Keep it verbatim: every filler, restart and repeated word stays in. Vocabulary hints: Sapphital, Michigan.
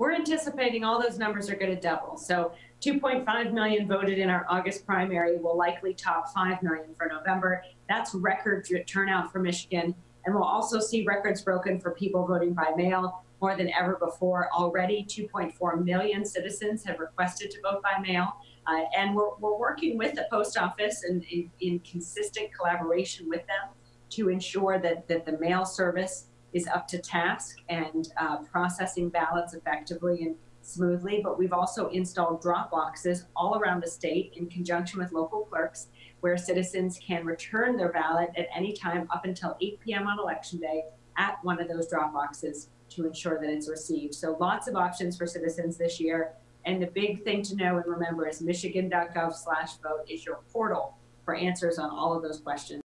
we're anticipating all those numbers are going to double. So two point five million voted in our August primary, will likely top five million for November. That's record turnout for Michigan. And we'll also see records broken for people voting by mail more than ever before. Already two point four million citizens have requested to vote by mail. Uh, and we're, we're working with the post office and in, in consistent collaboration with them to ensure that, that the mail service is up to task and uh, processing ballots effectively and smoothly. But we've also installed drop boxes all around the state in conjunction with local clerks, where citizens can return their ballot at any time up until eight p m on election day at one of those drop boxes to ensure that it's received. So lots of options for citizens this year. And the big thing to know and remember is michigan dot gov slash vote is your portal for answers on all of those questions.